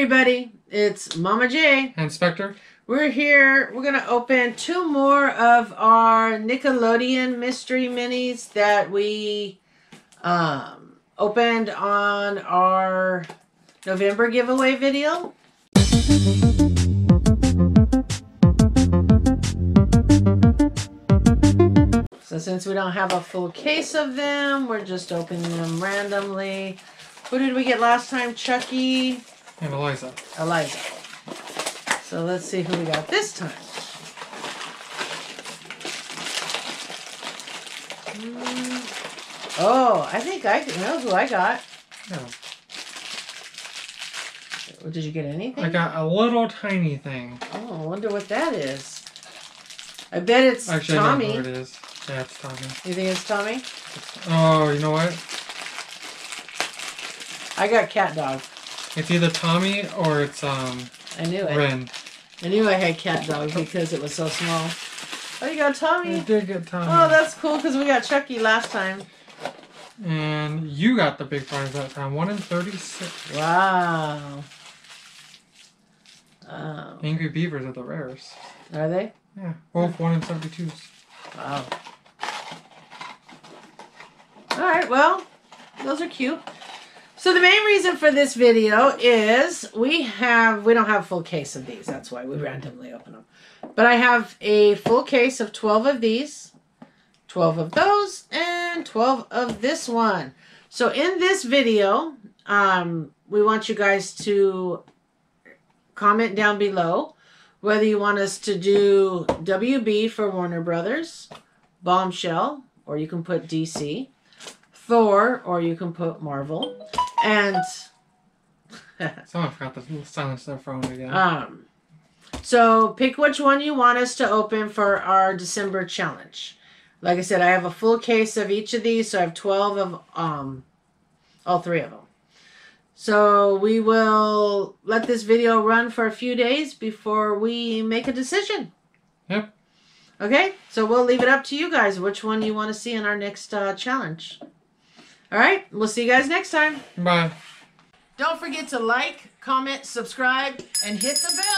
everybody. It's Mama J. And Spectre. We're here. We're going to open two more of our Nickelodeon Mystery Minis that we opened on our November giveaway video. So since we don't have a full case of them, we're just opening them randomly. Who did we get last time? Chucky. And Eliza. Eliza. So let's see who we got this time. Oh, I think I know who I got. No. Did you get anything? I got a little tiny thing. Oh, I wonder what that is. I bet it's actually, Tommy. I don't know what it is. Yeah, it's Tommy. You think it's Tommy? Oh, you know what? I got CatDog. It's either Tommy or it's Wren. I knew I had CatDog because it was so small. Oh, you got Tommy. I did get Tommy. Oh, that's cool because we got Chucky last time. And you got the big prize that time, 1 in 36. Wow. Angry Beavers are the rares. Are they? Yeah, both 1 in 72s. Wow. All right, well, those are cute. So the main reason for this video is we don't have a full case of these. That's why we randomly open them. But I have a full case of 12 of these, 12 of those, and 12 of this one. So in this video, we want you guys to comment down below whether you want us to do WB for Warner Brothers, Bombshell, or you can put DC, Thor, or you can put Marvel. And someone forgot to silence their phone again. So pick which one you want us to open for our December challenge. Like I said, I have a full case of each of these, so I have 12 of all three of them. So we will let this video run for a few days before we make a decision. Yep. Okay, so we'll leave it up to you guys which one you want to see in our next challenge. All right, we'll see you guys next time. Bye. Don't forget to like, comment, subscribe, and hit the bell.